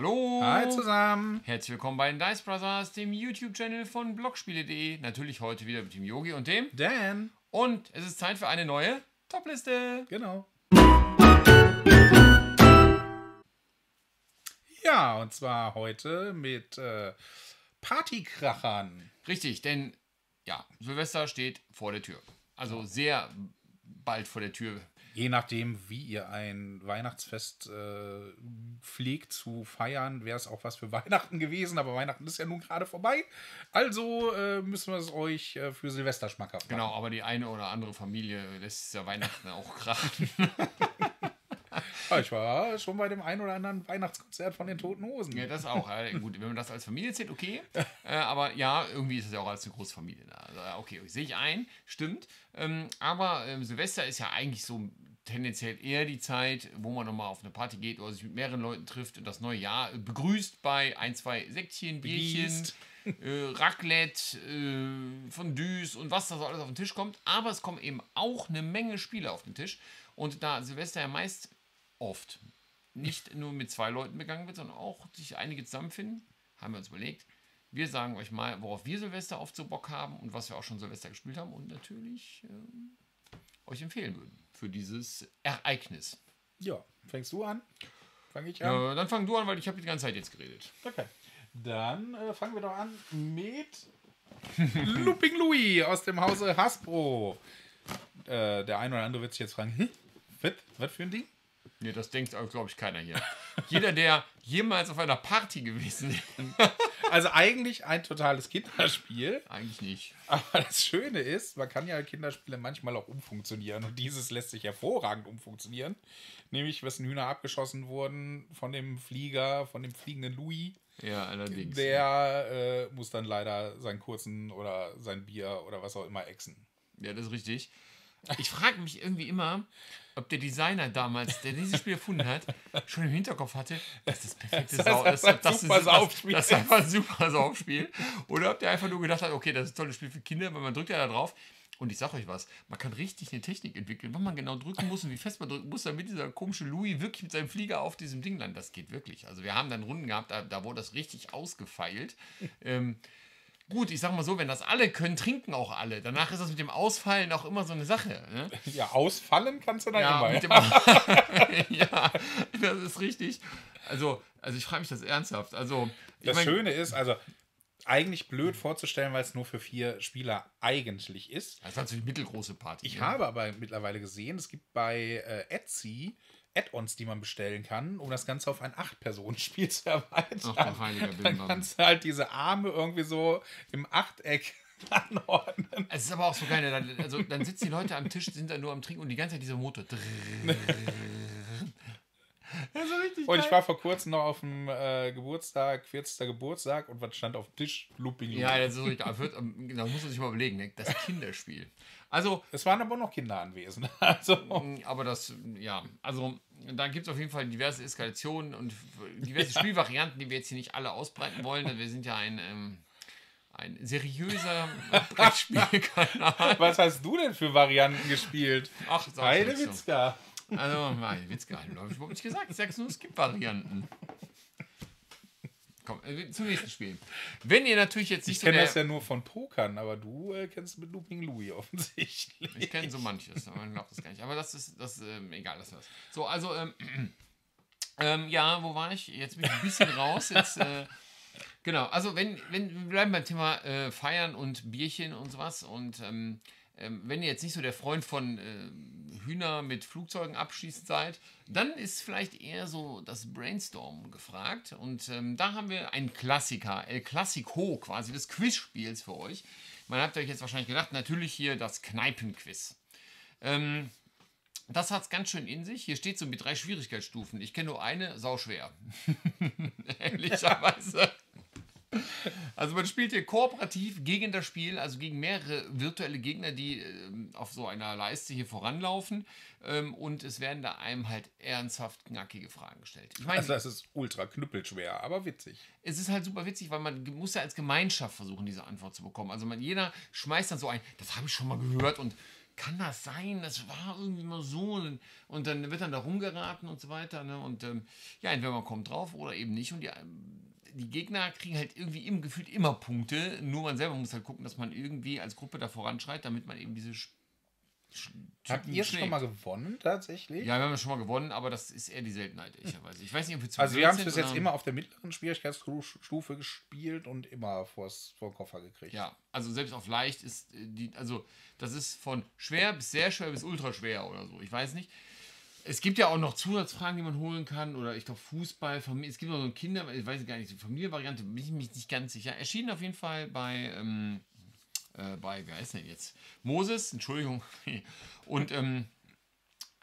Hallo! Hi zusammen! Herzlich willkommen bei den Dice Brothers, dem YouTube-Channel von Blogspiele.de. Natürlich heute wieder mit dem Yogi und dem Dan. Und es ist Zeit für eine neue Top-Liste. Genau. Ja, und zwar heute mit Partykrachern. Richtig, denn ja, Silvester steht vor der Tür. Also sehr bald vor der Tür. Je nachdem, wie ihr ein Weihnachtsfest pflegt zu feiern, wäre es auch was für Weihnachten gewesen. Aber Weihnachten ist ja nun gerade vorbei. Also müssen wir es euch für Silvester schmackhaft machen. Genau, aber die eine oder andere Familie lässt ja Weihnachten auch krachen. Ich war schon bei dem einen oder anderen Weihnachtskonzert von den Toten Hosen. Ja, das auch. Gut, wenn man das als Familie zählt, okay. Aber ja, irgendwie ist es ja auch als eine große Familie da. Also, okay, sehe ich ein, stimmt. Aber Silvester ist ja eigentlich so tendenziell eher die Zeit, wo man nochmal auf eine Party geht oder sich mit mehreren Leuten trifft und das neue Jahr begrüßt bei ein, zwei Säckchen, Bierchen, Raclette, Fondues und was da so alles auf den Tisch kommt. Aber es kommen eben auch eine Menge Spiele auf den Tisch. Und da Silvester ja meist oft nicht nur mit zwei Leuten begangen wird, sondern auch sich einige zusammenfinden, haben wir uns überlegt. Wir sagen euch mal, worauf wir Silvester oft so Bock haben und was wir auch schon Silvester gespielt haben und natürlich euch empfehlen würden für dieses Ereignis. Ja, fängst du an? Fange ich an? Dann fang du an, weil ich habe die ganze Zeit jetzt geredet. Okay, dann fangen wir doch an mit Looping Louie aus dem Hause Hasbro. Der ein oder andere wird sich jetzt fragen, was für ein Ding? Nee, das denkt, glaube ich, keiner hier. Jeder, der jemals auf einer Party gewesen ist. Also eigentlich ein totales Kinderspiel. Eigentlich nicht. Aber das Schöne ist, man kann ja Kinderspiele manchmal auch umfunktionieren. Und dieses lässt sich hervorragend umfunktionieren. Nämlich, wessen Hühner abgeschossen wurden von dem Flieger, von dem fliegenden Louis. Ja, allerdings. Der muss dann leider seinen kurzen oder sein Bier oder was auch immer exen. Ja, das ist richtig. Ich frage mich irgendwie immer, ob der Designer damals, der dieses Spiel erfunden hat, schon im Hinterkopf hatte, dass das perfekte das ist ein super Saufspiel. Oder ob der einfach nur gedacht hat, okay, das ist ein tolles Spiel für Kinder, weil man drückt ja da drauf. Und ich sage euch was, man kann richtig eine Technik entwickeln, wann man genau drücken muss und wie fest man drücken muss, damit dieser komische Louis wirklich mit seinem Flieger auf diesem Ding landet. Das geht wirklich. Also wir haben dann Runden gehabt, da wurde das richtig ausgefeilt. Gut, ich sag mal so, wenn das alle können, trinken auch alle. Danach ist das mit dem Ausfallen auch immer so eine Sache. Ne? Ja, ausfallen kannst du dann immer. Mit dem ja, das ist richtig. Also ich frage mich das ernsthaft. Also, das Schöne ist, also eigentlich blöd vorzustellen, weil es nur für 4 Spieler eigentlich ist. Das ist natürlich eine mittelgroße Party. Ich habe aber mittlerweile gesehen, es gibt bei Etsy Add-ons, die man bestellen kann, um das Ganze auf ein 8-Personen-Spiel zu erweitern. Dann kannst du halt diese Arme irgendwie so im Achteck anordnen. Es ist aber auch so geil, also dann sitzen die Leute am Tisch, sind dann nur am Trinken und die ganze Zeit dieser Motor. Das ist richtig geil. Und ich war vor kurzem noch auf dem Geburtstag, 40. Geburtstag, und was stand auf dem Tisch? Looping. Ja, das ist richtig. Da muss man sich mal überlegen, ne? Das Kinderspiel. Also, es waren aber noch Kinder anwesend. Also. Aber das, ja, also da gibt es auf jeden Fall diverse Eskalationen und diverse Spielvarianten, die wir jetzt hier nicht alle ausbreiten wollen. Wir sind ja ein seriöser Brettspielkanal. Was hast du denn für Varianten gespielt? Ach, Heide Witzka. So. Also, meine Witzka, habe ich überhaupt nicht gesagt. Ich sage nur, es gibt Varianten. Komm, zum nächsten Spiel. Wenn ihr natürlich jetzt nicht so. Ich kenne das ja nur von Pokern, aber du kennst mit Looping Louie offensichtlich. Ich kenne so manches, aber man glaubt das gar nicht. Aber das ist egal, das war's. So, also, ja, wo war ich? Jetzt bin ich ein bisschen raus. Jetzt, genau, also, wir bleiben beim Thema Feiern und Bierchen und sowas. Und wenn ihr jetzt nicht so der Freund von Hühner mit Flugzeugen abschießen seid, dann ist vielleicht eher so das Brainstormen gefragt. Und da haben wir einen Klassiker, El Classico quasi, des Quizspiels für euch. Man hat euch jetzt wahrscheinlich gedacht, natürlich hier das Kneipenquiz. Das hat es ganz schön in sich. Hier steht so mit 3 Schwierigkeitsstufen. Ich kenne nur eine, sauschwer. Ehrlicherweise. Also man spielt hier kooperativ gegen das Spiel, also gegen mehrere virtuelle Gegner, die auf so einer Leiste hier voranlaufen, und es werden da einem halt ernsthaft knackige Fragen gestellt. Ich meine, also das ist ultra knüppelschwer, aber witzig. Es ist halt super witzig, weil man muss ja als Gemeinschaft versuchen, diese Antwort zu bekommen. Also jeder schmeißt dann so ein, das habe ich schon mal gehört und kann das sein? Das war irgendwie mal so. Und dann wird dann da rumgeraten und so weiter. Ne? Und ja, entweder man kommt drauf oder eben nicht. Und die Gegner kriegen halt irgendwie im Gefühl immer Punkte. Nur man selber muss halt gucken, dass man irgendwie als Gruppe da voranschreitet, damit man eben diese Habt ihr schon mal gewonnen, tatsächlich? Ja, wir haben schon mal gewonnen, aber das ist eher die Seltenheit, ehrlicherweise. Ich weiß nicht, ob wir zu Also, wir haben es bis jetzt immer auf der mittleren Schwierigkeitsstufe gespielt und immer vor den Koffer gekriegt. Ja, also selbst auf leicht ist die, also das ist von schwer bis sehr schwer bis ultra schwer oder so, ich weiß nicht. Es gibt ja auch noch Zusatzfragen, die man holen kann, oder ich glaube Fußball, Familie, es gibt noch so ein Kinder, ich weiß gar nicht, so Familienvariante, bin ich mich nicht ganz sicher. Erschienen auf jeden Fall bei, wer heißt denn jetzt? Moses, Entschuldigung. Und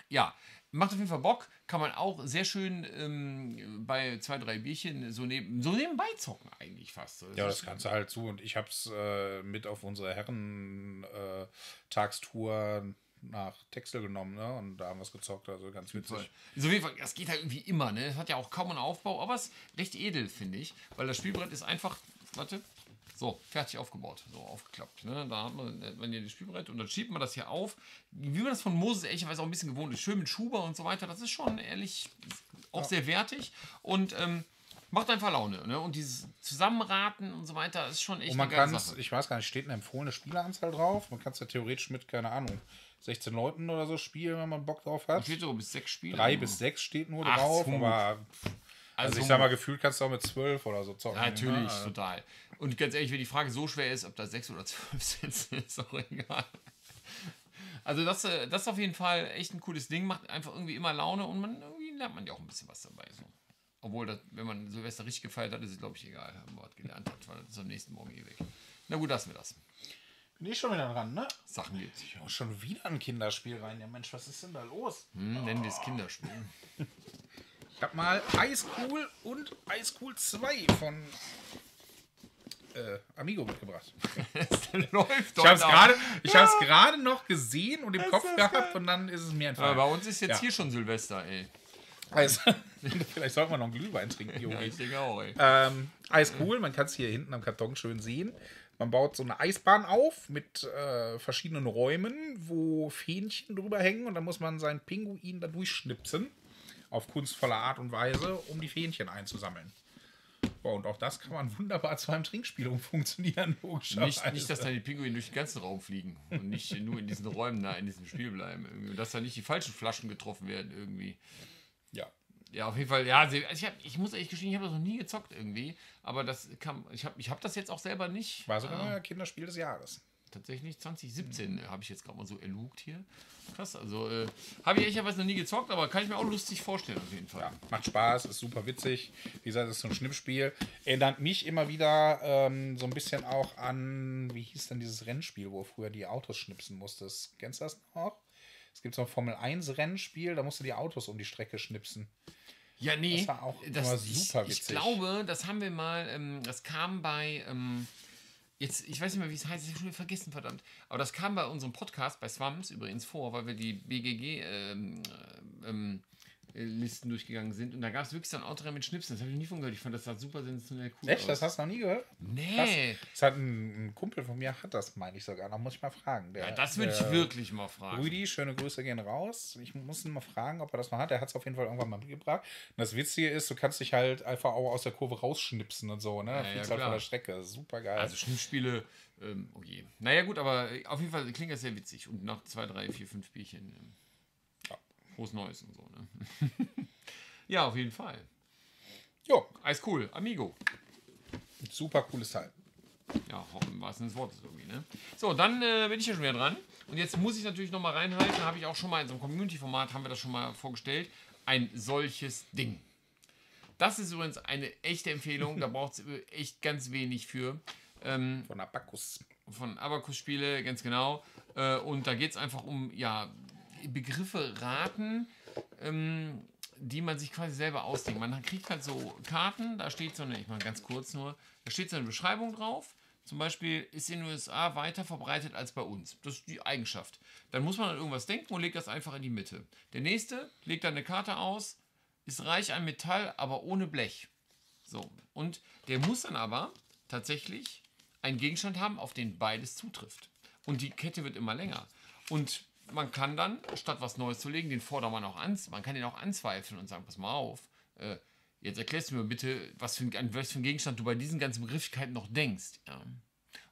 ja, macht auf jeden Fall Bock. Kann man auch sehr schön bei 2, 3 Bierchen so nebenbei zocken eigentlich fast. Das ja, das kannst du halt so. Und ich habe es mit auf unsere Herrentagstour nach Texel genommen, ne? Und da haben wir es gezockt, also ganz witzig. So, das geht halt irgendwie immer, ne? Es hat ja auch kaum einen Aufbau, aber es ist recht edel, finde ich. Weil das Spielbrett ist einfach, warte, so, fertig aufgebaut, so aufgeklappt. Ne? Da hat man ja das Spielbrett und dann schiebt man das hier auf. Wie man das von Moses ehrlicherweise auch ein bisschen gewohnt ist, schön mit Schuber und so weiter, das ist schon ehrlich auch sehr wertig und macht einfach Laune. Ne? Und dieses Zusammenraten und so weiter ist schon echt und man eine geile Sache. Ich weiß gar nicht, steht eine empfohlene Spieleranzahl drauf? Man kann es ja theoretisch mit, keine Ahnung, 16 Leuten oder so spielen, wenn man Bock drauf hat. Da steht so bis 6 Spiele. 3 bis 6 steht nur drauf, aber... Also ich sag mal, gefühlt kannst du auch mit 12 oder so zocken. Ja, natürlich, ne? Total. Und ganz ehrlich, wenn die Frage so schwer ist, ob da 6 oder 12 sind, ist auch egal. Also das ist auf jeden Fall echt ein cooles Ding, macht einfach irgendwie immer Laune und irgendwie lernt man ja auch ein bisschen was dabei. So. Obwohl, wenn man Silvester richtig gefeiert hat, ist es, glaube ich, egal, wenn man was gelernt hat, weil das ist am nächsten Morgen eh weg. Na gut, lassen wir das. Bin ich schon wieder dran, ne? Sachen geht's. Ich hau schon wieder ein Kinderspiel rein. Ja Mensch, was ist denn da los? Nennen wir es Kinderspiel. Ich habe mal Ice Cool und Ice Cool 2 von Amigo mitgebracht. Läuft doch. Ich habe es gerade noch gesehen und im Kopf gehabt geil. Und dann ist es mir entfallen. Aber bei uns ist jetzt hier schon Silvester, ey. Also, vielleicht sollten wir noch einen Glühwein trinken, Yogi. Ja, ich denke auch, ey. Ice Cool, man kann es hier hinten am Karton schön sehen. Man baut so eine Eisbahn auf mit verschiedenen Räumen, wo Fähnchen drüber hängen und dann muss man seinen Pinguin da durchschnipsen. Auf kunstvoller Art und Weise, um die Fähnchen einzusammeln. Boah, und auch das kann man wunderbar zu einem Trinkspiel umfunktionieren, logischerweise. Nicht, dass dann die Pinguine durch den ganzen Raum fliegen und nicht nur in diesen Räumen da in diesem Spiel bleiben. Irgendwie. Und dass da nicht die falschen Flaschen getroffen werden irgendwie. Ja. Ja, auf jeden Fall. Ja, also ich muss ehrlich gestehen, ich habe das noch nie gezockt irgendwie. Aber das kam, ich hab das jetzt auch selber nicht. War sogar ein Kinderspiel des Jahres. Tatsächlich 2017 habe ich jetzt gerade mal so erlugt hier. Krass, also habe ich ehrlicherweise noch nie gezockt, aber kann ich mir auch lustig vorstellen auf jeden Fall. Ja, macht Spaß, ist super witzig. Wie gesagt, das ist so ein Schnippspiel. Erinnert mich immer wieder so ein bisschen auch an, wie hieß denn dieses Rennspiel, wo früher die Autos schnipsen musstest. Kennst du das noch? Es gibt so ein Formel-1-Rennspiel, da musst du die Autos um die Strecke schnipsen. Ja, nee. Das war auch immer super witzig. Ich glaube, das haben wir mal, das kam bei... Jetzt, ich weiß nicht mehr, wie es heißt, ich habe schon wieder vergessen, verdammt. Aber das kam bei unserem Podcast, bei Swamps übrigens vor, weil wir die BGG-Listen durchgegangen sind. Und da gab es wirklich so ein Autor mit Schnipsen. Das habe ich nie von gehört. Ich fand das super sensationell cool. Echt? Aus. Das hast du noch nie gehört? Nee. Das hat ein Kumpel von mir, hat das, meine ich sogar. Da muss ich mal fragen. Der, ja, das würde ich wirklich mal fragen. Rüdi, schöne Grüße gehen raus. Ich muss ihn mal fragen, ob er das noch hat. Er hat es auf jeden Fall irgendwann mal mitgebracht. Und das Witzige ist, du kannst dich halt einfach auch aus der Kurve rausschnipsen und so. Ne? Da fliegst halt von der Strecke. Super geil. Also Schnippspiele, oh je. Naja gut, aber auf jeden Fall klingt das sehr witzig. Und nach 2, 3, 4, 5 Bierchen... Groß Neues und so, ne? Ja, auf jeden Fall. Jo, Ice Cool, Amigo. Super cooles Teil. Ja, im wahrsten Sinne des Wortes irgendwie, ne? So, dann bin ich ja schon wieder dran. Und jetzt muss ich natürlich nochmal reinhalten, habe ich auch schon mal in so einem Community-Format, haben wir das schon mal vorgestellt, ein solches Ding. Das ist übrigens eine echte Empfehlung, da braucht es echt ganz wenig für. Von Abakus. Von Abakusspiele, ganz genau. Und da geht es einfach um, ja... Begriffe raten, die man sich quasi selber ausdenkt. Man kriegt halt so Karten, da steht so eine, ich mache ganz kurz nur, da steht so eine Beschreibung drauf. Zum Beispiel ist in den USA weiter verbreitet als bei uns. Das ist die Eigenschaft. Dann muss man an irgendwas denken und legt das einfach in die Mitte. Der nächste legt dann eine Karte aus, ist reich an Metall, aber ohne Blech. So. Und der muss dann aber tatsächlich einen Gegenstand haben, auf den beides zutrifft. Und die Kette wird immer länger. Und man kann dann, statt was Neues zu legen, den Vordermann auch anzweifeln. Man kann ihn auch anzweifeln und sagen, pass mal auf, jetzt erklärst du mir bitte, was für einen Gegenstand du bei diesen ganzen Begrifflichkeiten noch denkst. Ja.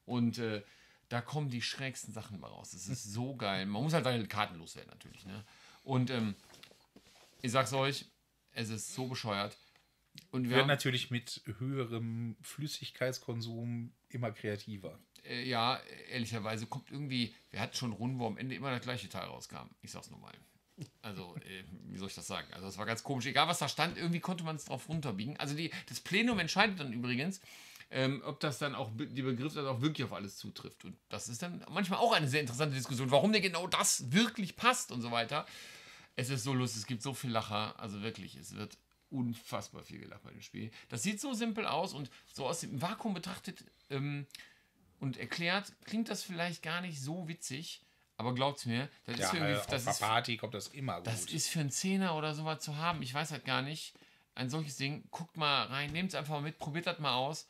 Und da kommen die schrägsten Sachen mal raus. Das ist so geil. Man muss halt seine Karten loswerden natürlich. Ne? Und ich sag's euch, es ist so bescheuert. Und wir haben natürlich mit höherem Flüssigkeitskonsum immer kreativer. Ja, ehrlicherweise kommt irgendwie, wer hat schon Runden, wo am Ende immer das gleiche Teil rauskam. Ich sag's nochmal. Also, wie soll ich das sagen? Also, das war ganz komisch. Egal, was da stand, irgendwie konnte man es drauf runterbiegen. Also, das Plenum entscheidet dann übrigens, ob das dann auch, die Begriffe dann auch wirklich auf alles zutrifft. Und das ist dann manchmal auch eine sehr interessante Diskussion, warum denn genau das wirklich passt und so weiter. Es ist so lustig, es gibt so viel Lacher. Also wirklich, es wird unfassbar viel gelacht bei dem Spiel. Das sieht so simpel aus und so aus dem Vakuum betrachtet und erklärt, klingt das vielleicht gar nicht so witzig, aber glaubt mir, das ist irgendwie, auf der Party kommt das immer gut. Das ist für einen Zehner oder sowas zu haben, ich weiß halt gar nicht. Ein solches Ding, guckt mal rein, nehmt es einfach mal mit, probiert das mal aus.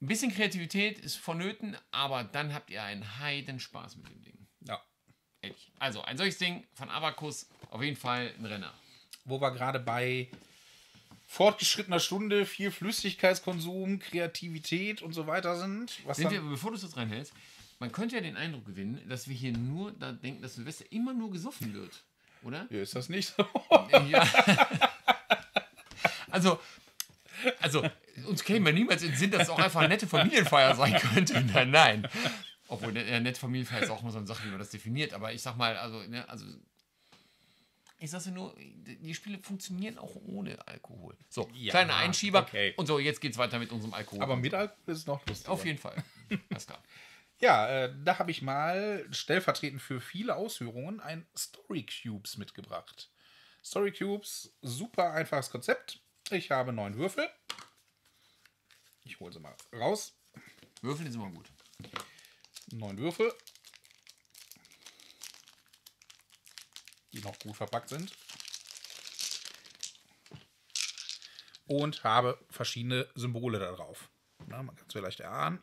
Ein bisschen Kreativität ist vonnöten, aber dann habt ihr einen Heidenspaß mit dem Ding. Ja. Ehrlich. Also, ein solches Ding von Abakus, auf jeden Fall ein Renner. Wo wir gerade bei fortgeschrittener Stunde, viel Flüssigkeitskonsum, Kreativität und so weiter sind. Bevor du es jetzt reinhältst, man könnte ja den Eindruck gewinnen, dass wir hier nur da denken, dass Silvester immer nur gesoffen wird, oder? Ja, ist das nicht so? Ja. Also, uns käme ja niemals in den Sinn, dass es auch einfach eine nette Familienfeier sein könnte. Nein. Obwohl, eine nette Familienfeier ist auch immer so eine Sache, wie man das definiert. Aber ich sag mal, ich sage ja nur, die Spiele funktionieren auch ohne Alkohol. So, ja, kleiner Einschieber. Okay. Und so, jetzt geht's weiter mit unserem Alkohol. Aber mit Alkohol ist noch lustiger. Auf jeden Fall. Alles klar. Ja, da habe ich mal stellvertretend für viele Ausführungen ein Story Cubes mitgebracht. Story Cubes, super einfaches Konzept. Ich habe 9 Würfel. Ich hole sie mal raus. Würfel ist immer gut. 9 Würfel. Die noch gut verpackt sind. Und habe verschiedene Symbole da drauf. Na, man kann es vielleicht erahnen.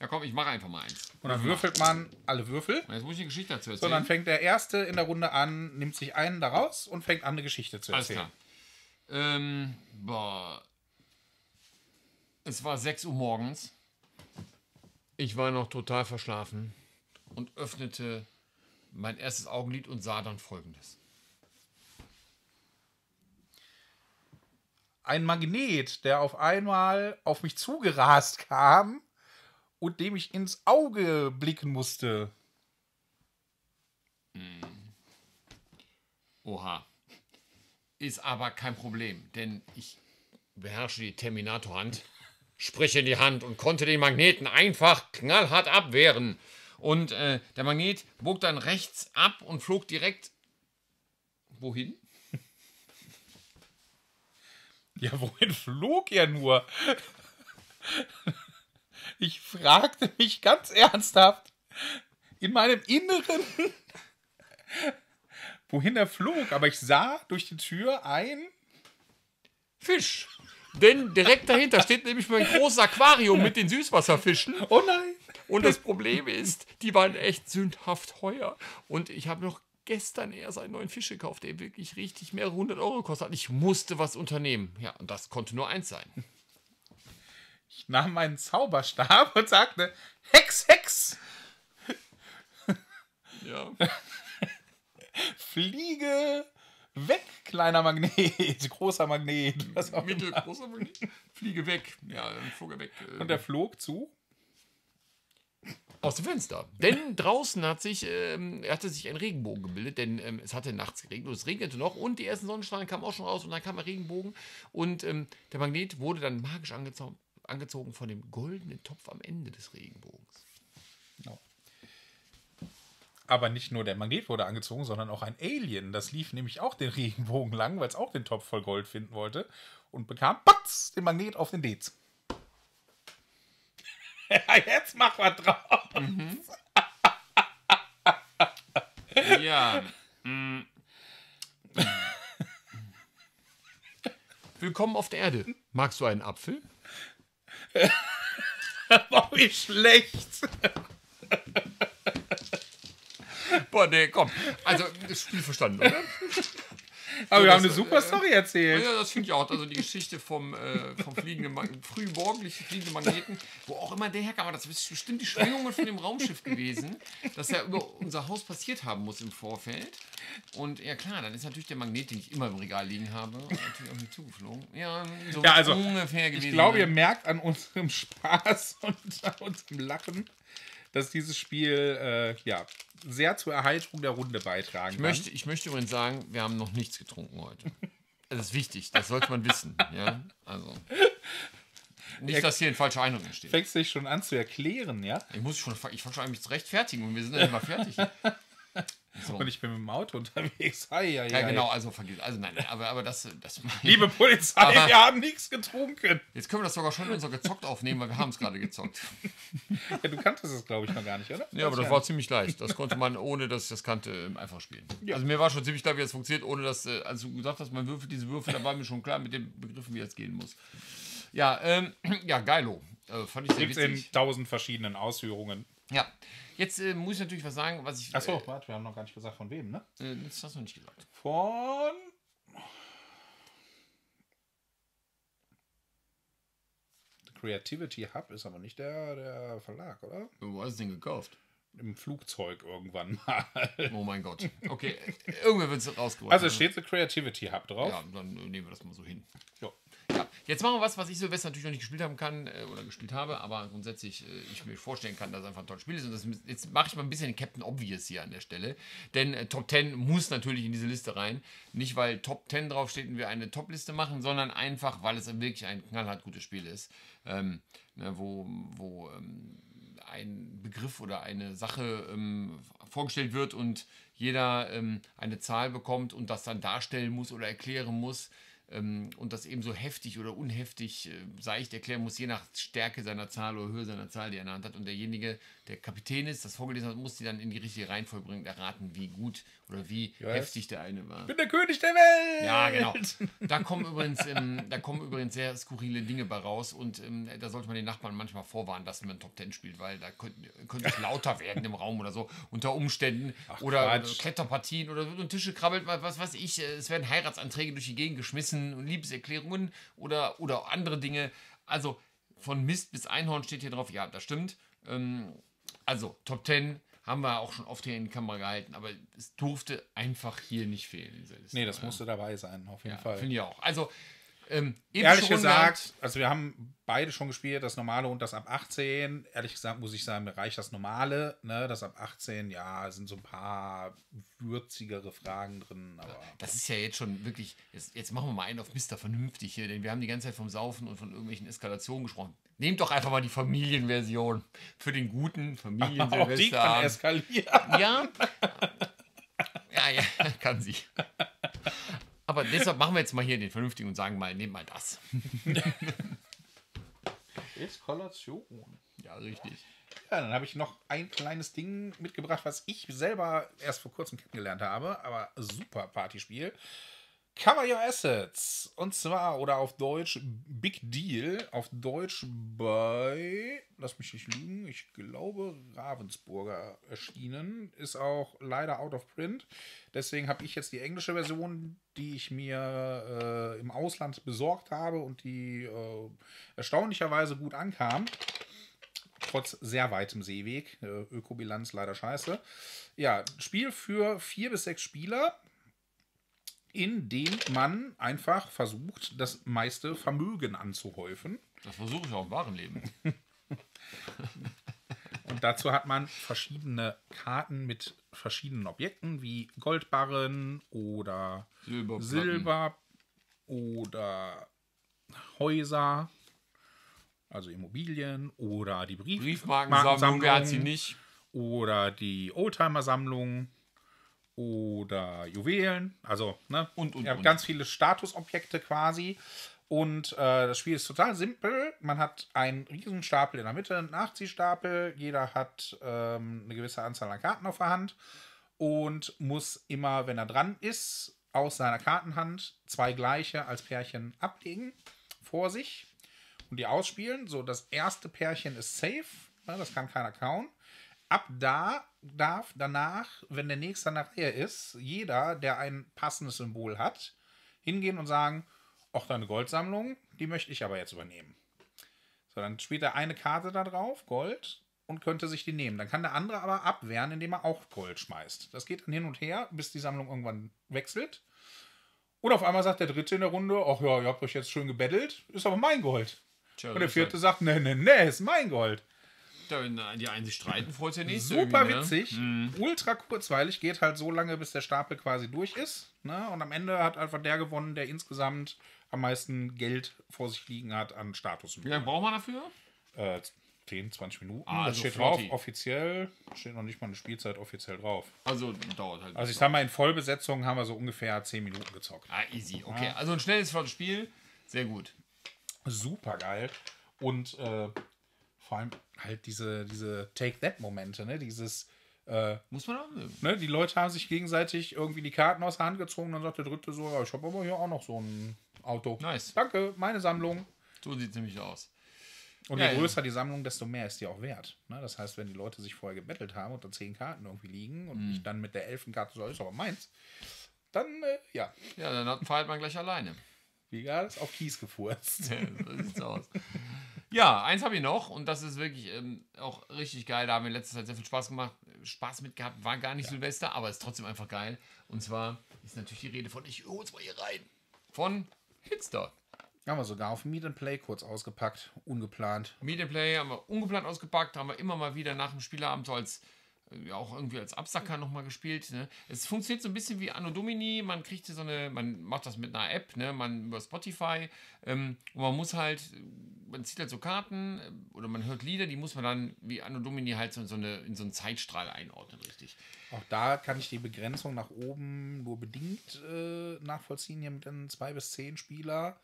Ja komm, ich mache einfach mal eins. Und dann würfelt man alle Würfel. Jetzt muss ich eine Geschichte dazu erzählen. So, dann fängt der Erste in der Runde an, nimmt sich einen da raus und fängt an, eine Geschichte zu erzählen. Alles klar. Es war 6 Uhr morgens. Ich war noch total verschlafen und öffnete mein erstes Augenlid und sah dann Folgendes. Ein Magnet, der auf einmal auf mich zugerast kam und dem ich ins Auge blicken musste. Oha. Ist aber kein Problem, denn ich beherrsche die Terminator-Hand, spreche in die Hand und konnte den Magneten einfach knallhart abwehren. Und der Magnet bog dann rechts ab und flog direkt... Wohin? Ja, wohin flog er nur? Ich fragte mich ganz ernsthaft in meinem Inneren, wohin er flog. Aber ich sah durch die Tür einen Fisch. Denn direkt dahinter steht nämlich mein großes Aquarium mit den Süßwasserfischen. Oh nein! Und das Problem ist, die waren echt sündhaft teuer. Und ich habe noch gestern erst einen neuen Fisch gekauft, der wirklich richtig mehrere 100 € kostet. Ich musste was unternehmen. Ja, und das konnte nur eins sein. Ich nahm meinen Zauberstab und sagte, Hex, Hex! Ja. Fliege weg, kleiner Magnet, großer Magnet, was auch mittelgroßer immer. Magnet, fliege weg. Ja, dann flog er weg. Und er flog zu? Aus dem Fenster. Denn draußen hatte sich ein Regenbogen gebildet, denn es hatte nachts geregnet und es regnete noch und die ersten Sonnenstrahlen kamen auch schon raus und dann kam ein Regenbogen und der Magnet wurde dann magisch angezogen von dem goldenen Topf am Ende des Regenbogens. Genau. Aber nicht nur der Magnet wurde angezogen, sondern auch ein Alien. Das lief nämlich auch den Regenbogen lang, weil es auch den Topf voll Gold finden wollte und bekam, patz, den Magnet auf den Dez. Jetzt mach was drauf. Mhm. Ja. Mhm. Willkommen auf der Erde. Magst du einen Apfel? Boah, wie schlecht. Boah, nee, komm. Also, das Spiel verstanden, oder? Aber so, wir haben eine super Story erzählt. Ja, das finde ich auch. Also die Geschichte vom frühmorgendlichen fliegenden Magneten, wo auch immer der herkam, aber das ist bestimmt die Schwingungen von dem Raumschiff gewesen, dass er über unser Haus passiert haben muss im Vorfeld. Und ja klar, dann ist natürlich der Magnet, den ich immer im Regal liegen habe, natürlich auch nicht zugeflogen. Ja, so ja, also, ungefähr gewesen. Ich glaube, ihr merkt an unserem Spaß und an unserem Lachen, dass dieses Spiel sehr zur Erhaltung der Runde beitragen kann. Ich möchte übrigens sagen, wir haben noch nichts getrunken heute. Das ist wichtig, das sollte man wissen. Ja? Also, nicht, dass hier ein falscher Eindruck entsteht. Fängst du dich schon an zu erklären, ja? Ich fange schon an, mich zu rechtfertigen und wir sind ja nicht mal fertig. So. Und ich bin mit dem Auto unterwegs. Ei, ei, ei. Ja, genau, also vergiss. Also nein, aber das liebe Polizei, aber, wir haben nichts getrunken. Jetzt können wir das sogar schon in unser Gezockt aufnehmen, weil wir haben es gerade gezockt. Ja, du kanntest es, glaube ich, noch gar nicht, oder? Ja, aber das war ziemlich leicht. Das konnte man, ohne dass ich das kannte, einfach spielen. Ja. Also mir war schon ziemlich klar, wie das funktioniert, ohne dass, als du gesagt hast, man würfelt diese Würfel, da war mir schon klar mit den Begriffen, wie das gehen muss. Ja, ja, geilo. Fand ich sehr witzig. Gibt's in 1000 verschiedenen Ausführungen. Ja, jetzt muss ich natürlich was sagen, was ich... Achso, warte, wir haben noch gar nicht gesagt, von wem, ne? Das hast du nicht gesagt. Von... The Creativity Hub ist aber nicht der Verlag, oder? Wo hast du den gekauft? Im Flugzeug irgendwann mal. Oh mein Gott. Okay, irgendwer wird es rausgeholt. Also steht The Creativity Hub drauf. Ja, dann nehmen wir das mal so hin. Jo. Ja, jetzt machen wir was ich Silvester natürlich noch nicht gespielt haben kann oder gespielt habe, aber grundsätzlich ich mir vorstellen kann, dass es einfach ein tolles Spiel ist. Und das, jetzt mache ich mal ein bisschen den Captain Obvious hier an der Stelle, denn Top Ten muss natürlich in diese Liste rein. Nicht, weil Top Ten draufsteht und wir eine Top-Liste machen, sondern einfach, weil es wirklich ein knallhart gutes Spiel ist, wo ein Begriff oder eine Sache vorgestellt wird und jeder eine Zahl bekommt und das dann darstellen muss oder erklären muss. Und das eben so heftig oder unheftig seicht erklären muss, je nach Stärke seiner Zahl oder Höhe seiner Zahl, die er in der Hand hat. Und derjenige, der Kapitän ist, das vorgelesen hat, muss die dann in die richtige Reihenfolge bringen und erraten, wie gut oder wie heftig der eine war. Ich bin der König der Welt! Ja, genau. Da kommen übrigens sehr skurrile Dinge bei raus. Und da sollte man den Nachbarn manchmal vorwarnen, dass man Top Ten spielt, weil da könnte es lauter werden im Raum oder so, unter Umständen. Ach, oder Kletterpartien oder so. Tische krabbelt mal, was weiß ich. Es werden Heiratsanträge durch die Gegend geschmissen. Und Liebeserklärungen oder andere Dinge. Also von Mist bis Einhorn steht hier drauf. Ja, das stimmt. Also Top 10 haben wir auch schon oft hier in die Kamera gehalten, aber es durfte einfach hier nicht fehlen. Nee, das musste dabei sein, auf jeden Fall. Finde ich auch. Also ehrlich gesagt, also wir haben beide schon gespielt, das Normale und das ab 18. Ehrlich gesagt muss ich sagen, mir reicht das Normale, ne? Das ab 18, ja, sind so ein paar würzigere Fragen drin. Aber das ist ja jetzt schon wirklich, jetzt machen wir mal einen auf Mr. Vernünftig hier, denn wir haben die ganze Zeit vom Saufen und von irgendwelchen Eskalationen gesprochen. Nehmt doch einfach mal die Familienversion für den guten Familiensilvester. Auch die kann eskalieren. Ja, ja, kann sie. Aber deshalb machen wir jetzt mal hier den Vernünftigen und sagen mal, nehmt mal das. Eskalation. Ja, richtig. Ja, dann habe ich noch ein kleines Ding mitgebracht, was ich selber erst vor kurzem kennengelernt habe, aber super Partyspiel. Cover Your Assets. Und zwar, oder auf Deutsch, Big Deal. Auf Deutsch bei, lass mich nicht lügen, ich glaube Ravensburger erschienen. Ist auch leider out of print. Deswegen habe ich jetzt die englische Version, die ich mir im Ausland besorgt habe und die erstaunlicherweise gut ankam. Trotz sehr weitem Seeweg. Ökobilanz leider scheiße. Ja, Spiel für 4 bis 6 Spieler, in dem man einfach versucht, das meiste Vermögen anzuhäufen. Das versuche ich auch im wahren Leben. Und dazu hat man verschiedene Karten mit verschiedenen Objekten, wie Goldbarren oder Silber oder Häuser, also Immobilien oder die Briefmarkensammlung, wer hat sie nicht, oder die Oldtimer-Sammlung. Oder Juwelen, also ne, und ganz viele Statusobjekte quasi. Und das Spiel ist total simpel. Man hat einen riesen Stapel in der Mitte, einen Nachziehstapel. Jeder hat eine gewisse Anzahl an Karten auf der Hand und muss immer, wenn er dran ist, aus seiner Kartenhand 2 gleiche als Pärchen ablegen vor sich und die ausspielen. So, das erste Pärchen ist safe, ne, das kann keiner kauen. ab da darf danach, wenn der Nächste an der Reihe ist, jeder, der ein passendes Symbol hat, hingehen und sagen, ach, deine Goldsammlung, die möchte ich aber jetzt übernehmen. So, dann spielt er eine Karte da drauf, Gold, und könnte sich die nehmen. Dann kann der andere aber abwehren, indem er auch Gold schmeißt. Das geht dann hin und her, bis die Sammlung irgendwann wechselt. Und auf einmal sagt der Dritte in der Runde, ach ja, ihr habt euch jetzt schön gebettelt, ist aber mein Gold. Tja, und der Vierte sagt, nee, nee, nee, ist mein Gold. Ja, wenn die einen sich streiten, freut der Nächste. Super witzig, ne? Ultra kurzweilig, geht halt so lange, bis der Stapel quasi durch ist. Ne? Und am Ende hat einfach der gewonnen, der insgesamt am meisten Geld vor sich liegen hat an Status. Wie lange braucht man dafür? 10, 20 Minuten. Ah, das also steht drauf, offiziell. Steht noch nicht mal eine Spielzeit offiziell drauf. Also dauert halt. Also ich sag mal, in Vollbesetzung haben wir so ungefähr 10 Minuten gezockt. Ah, easy. Okay, ja. Also ein schnelles Spiel. Sehr gut. Super geil. Und vor allem halt diese Take-That-Momente, ne? Dieses muss man auch nehmen. Ne? Die Leute haben sich gegenseitig irgendwie die Karten aus der Hand gezogen, dann sagt der Dritte so, ja, ich habe aber hier auch noch so ein Auto. Nice. Danke, meine Sammlung. So sieht es nämlich aus. Und ja, je größer die Sammlung, desto mehr ist die auch wert. Ne? Das heißt, wenn die Leute sich vorher gebettelt haben und dann 10 Karten irgendwie liegen und ich dann mit der 11. Karte so, ist aber meins, dann, ja. Ja, dann feiert man gleich alleine. Wie geil, ist auf Kies gefurzt. So sieht's aus. Ja, eins habe ich noch und das ist wirklich auch richtig geil. Da haben wir in letzter Zeit sehr viel Spaß gemacht. Spaß mit gehabt, war gar nicht ja. Silvester, aber ist trotzdem einfach geil. Und zwar ist natürlich die Rede von, ich hol's mal hier rein, von Hitster. Haben wir sogar auf Meet and Play kurz ausgepackt, ungeplant. Meet and Play haben wir ungeplant ausgepackt, haben wir immer mal wieder nach dem Spieleabend so als, ja, auch irgendwie als Absacker nochmal gespielt. Ne? Es funktioniert so ein bisschen wie Anno Domini, man kriegt so eine, man macht das mit einer App, ne? Man über Spotify und man muss halt, man zieht halt so Karten oder man hört Lieder, die muss man dann wie Anno Domini halt so in so einen Zeitstrahl einordnen, richtig. Auch da kann ich die Begrenzung nach oben nur bedingt nachvollziehen, hier mit den 2 bis 10 Spieler.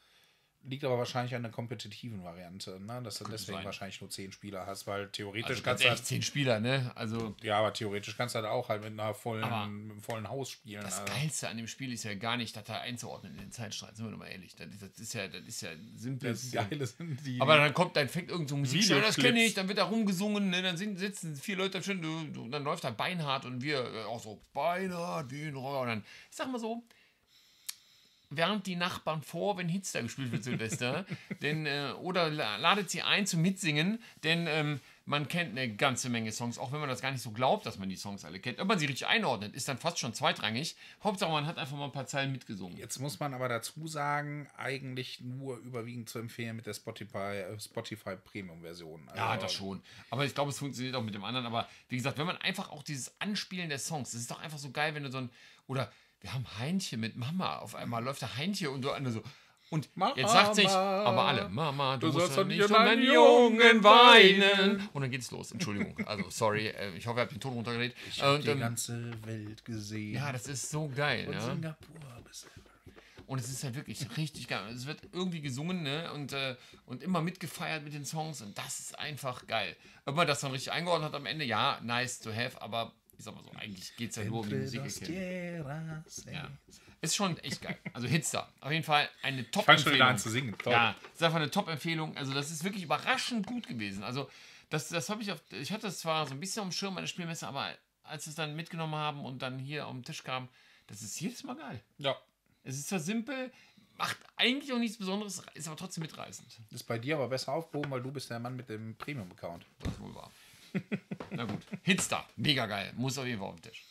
Liegt aber wahrscheinlich an der kompetitiven Variante, ne? Dass du deswegen wahrscheinlich nur 10 Spieler hast, weil theoretisch also kannst du halt 10 Spieler, ne? Also ja, aber theoretisch kannst du halt auch halt mit einer vollen, mit einem vollen Haus spielen. Das also Geilste an dem Spiel ist ja gar nicht, das da einzuordnen in den Zeitstrahl, sind wir doch mal ehrlich. Das ist ja simpel. Das Geile sind die. Aber dann kommt, dann fängt irgend so Musik, das kenne ich, dann wird da rumgesungen, ne? Dann sitzen 4 Leute schön, dann läuft da Beinhardt und wir auch so, Beinhardt, den Roller. Und dann, ich sag mal so, wärmt die Nachbarn vor, wenn Hitster gespielt wird, Silvester. Denn, oder ladet sie ein zum Mitsingen, denn man kennt eine ganze Menge Songs, auch wenn man das gar nicht so glaubt, dass man die Songs alle kennt. Ob man sie richtig einordnet, ist dann fast schon zweitrangig. Hauptsache, man hat einfach mal ein paar Zeilen mitgesungen. Jetzt muss man aber dazu sagen, eigentlich nur überwiegend zu empfehlen mit der Spotify Premium-Version. Also ja, das schon. Aber ich glaube, es funktioniert auch mit dem anderen. Aber wie gesagt, wenn man einfach auch dieses Anspielen der Songs, das ist doch einfach so geil, wenn du so ein, oder wir haben Heinchen mit Mama. Auf einmal läuft da Heinchen und so. Und Mama, jetzt sagt sich, aber alle, Mama, du musst doch nicht um einen Jungen weinen. Und dann geht's los. Entschuldigung. Also, sorry. Ich hoffe, ihr habt den Ton runtergedreht. Ich habe die ganze Welt gesehen. Ja, das ist so geil. Von Singapur bis und es ist halt wirklich richtig geil. Es wird irgendwie gesungen, ne? Und immer mitgefeiert mit den Songs. Und das ist einfach geil. Ob man das dann richtig eingeordnet hat am Ende, ja, nice to have, aber ich sag mal so, eigentlich geht es ja nur um die Musik. Ja. Ist schon echt geil. Also Hitster. Auf jeden Fall eine Top-Empfehlung. Fang schon zu singen. Top. Ja, ist einfach eine Top-Empfehlung. Also das ist wirklich überraschend gut gewesen. Also das habe ich auf... Ich hatte das zwar so ein bisschen auf dem Schirm meiner Spielmesse, aber als wir es dann mitgenommen haben und dann hier auf den Tisch kam, das ist jedes Mal geil. Ja. Es ist zwar simpel, macht eigentlich auch nichts Besonderes, ist aber trotzdem mitreißend. Ist bei dir aber besser aufgehoben, weil du bist der Mann mit dem Premium-Account. Das ist wohl wahr. Na gut, Hitster, mega geil, muss auf jeden Fall auf den Tisch.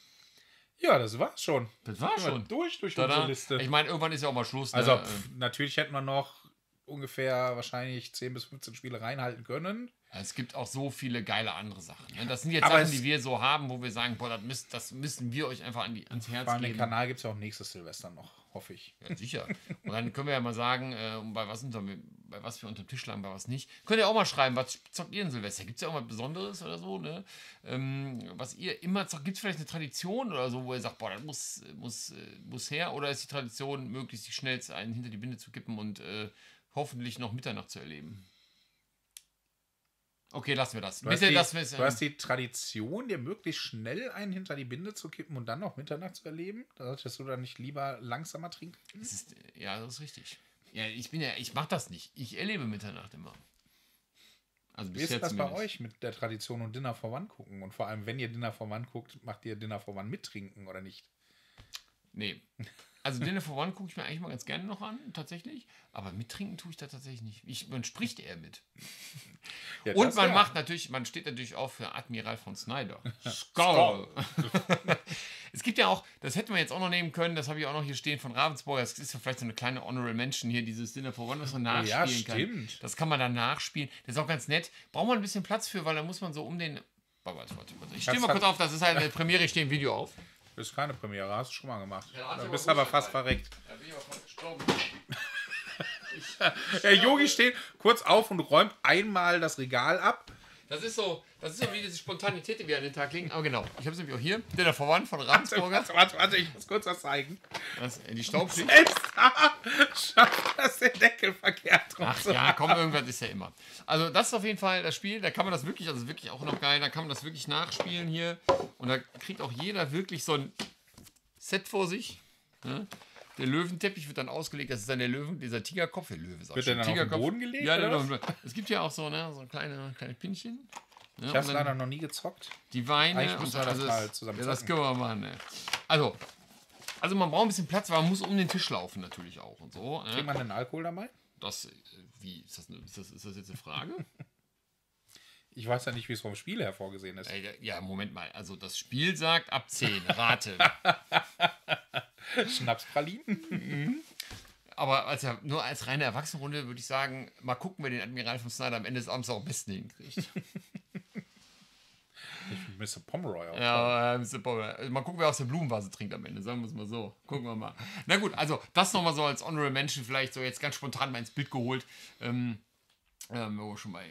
Ja, das war's schon. Das war schon. Durch unsere Liste. Ich meine, irgendwann ist ja auch mal Schluss. Ne? Also natürlich hätten wir noch ungefähr wahrscheinlich 10 bis 15 Spiele reinhalten können. Es gibt auch so viele geile andere Sachen. Ne? Das sind jetzt aber Sachen, die wir so haben, wo wir sagen, boah, das müssen wir euch einfach ans Herz geben. Den Kanal gibt es ja auch nächstes Silvester noch, hoffe ich. Ja, sicher. Und dann können wir ja mal sagen, bei was wir unter dem Tisch lagen, bei was nicht. Könnt ihr auch mal schreiben, was zockt ihr in Silvester? Gibt es ja auch mal Besonderes oder so, ne? Was ihr immer zockt, gibt es vielleicht eine Tradition oder so, wo ihr sagt, boah, das muss her? Oder ist die Tradition, möglichst schnellst einen hinter die Binde zu kippen und hoffentlich noch Mitternacht zu erleben? Okay, lassen wir das. Du hast die Tradition, dir möglichst schnell einen hinter die Binde zu kippen und dann noch Mitternacht zu erleben? Da solltest du dann nicht lieber langsamer trinken? Ja, das ist richtig. Ja, ich mache das nicht. Ich erlebe Mitternacht immer. Also bis jetzt das bei euch mit der Tradition und Dinner for One gucken? Und vor allem, wenn ihr Dinner for One guckt, macht ihr Dinner for One mittrinken oder nicht? Nee. Also Dinner for One gucke ich mir eigentlich mal ganz gerne noch an, tatsächlich. Aber mittrinken tue ich da tatsächlich nicht. Man spricht eher mit. Ja, und man macht natürlich, man steht natürlich auch für Admiral von Snyder. Skoll! Es gibt ja auch, das hätten wir jetzt auch noch nehmen können, das habe ich auch noch hier stehen von Ravensburger. Das ist ja vielleicht so eine kleine Honorable Mention hier, dieses Dinner for One, was man nachspielen kann. Ja, stimmt. Das kann man dann nachspielen. Das ist auch ganz nett. Braucht man ein bisschen Platz für, weil da muss man so um den... Warte. Ich stehe mal kurz auf, das ist halt eine Premiere, ich stehe im Video auf. Das ist keine Premiere, hast du schon mal gemacht. Ja, du bist aber fast verreckt. Da bin ich aber fast gestorben. Der Yogi steht kurz auf und räumt einmal das Regal ab. Das ist so wie diese Spontanität, die wir an den Tag legen. Aber genau, ich habe es nämlich auch hier. Der Verwandte von Ravensburger. Warte, ich muss kurz was zeigen. Das, die Staubschicht. Selbst schafft das der Deckel verkehrt rum. Ach ja, komm, irgendwas ist ja immer. Also das ist auf jeden Fall das Spiel. Da kann man das wirklich, also wirklich auch noch geil, da kann man das wirklich nachspielen hier. Und da kriegt auch jeder wirklich so ein Set vor sich. Ne? Der Löwenteppich wird dann ausgelegt, das ist dann der Löwen, dieser Tigerkopf. Der Löwe ist auch schon. Wird der dann auf den Boden gelegt? Ja, oder? Es gibt ja auch so, ne, so kleine Pinchen. Ne, ich habe es leider noch nie gezockt. Die Weine. Ich muss also das zusammen zocken. Das können wir machen. Ne. Also man braucht ein bisschen Platz, weil man muss um den Tisch laufen natürlich auch und so. Ne. Kriegt man denn Alkohol dabei? Ist das jetzt eine Frage? Ich weiß ja nicht, wie es vom Spiel hervorgesehen ist. Ja, Moment mal. Also das Spiel sagt ab 10. Rate. Schnapspralinen. Mhm. Aber nur als reine Erwachsenenrunde würde ich sagen, mal gucken, wer den Admiral von Snyder am Ende des Abends auch am besten hinkriegt. Mr. Pomeroy auch. Ja, Mr. Pomeroy. Mal gucken, wer aus der Blumenvase trinkt am Ende. Sagen wir es mal so. Gucken wir mal. Na gut, also das nochmal so als Honorable Mention vielleicht so jetzt ganz spontan mal ins Bild geholt. Wo wir schon mal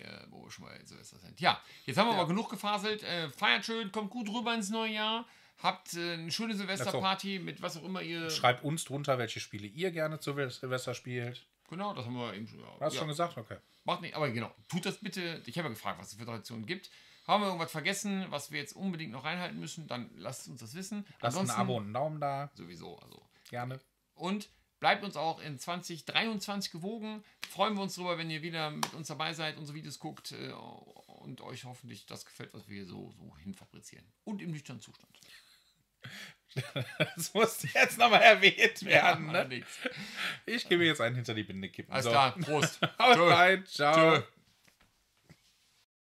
Silvester sind. Ja, jetzt haben wir aber genug gefaselt. Feiert schön, kommt gut rüber ins neue Jahr. Habt eine schöne Silvesterparty mit was auch immer ihr... Schreibt uns drunter, welche Spiele ihr gerne zu Silvester spielt. Genau, das haben wir eben schon... Ja. Hast du schon gesagt? Okay. Macht nicht, aber genau. Tut das bitte. Ich habe ja gefragt, was es für Traditionen gibt. Haben wir irgendwas vergessen, was wir jetzt unbedingt noch reinhalten müssen, dann lasst uns das wissen. Lasst ein Abo und einen Daumen da. Sowieso. Also gerne. Und bleibt uns auch in 2023 gewogen. Freuen wir uns drüber, wenn ihr wieder mit uns dabei seid, unsere Videos guckt und euch hoffentlich das gefällt, was wir hier so hinfabrizieren. Und im nüchternen Zustand. Das muss jetzt nochmal erwähnt werden. Ja, ne? Ich gebe mir jetzt einen hinter die Binde kippen. Alles klar, Prost. Haut rein, ciao. Tschö.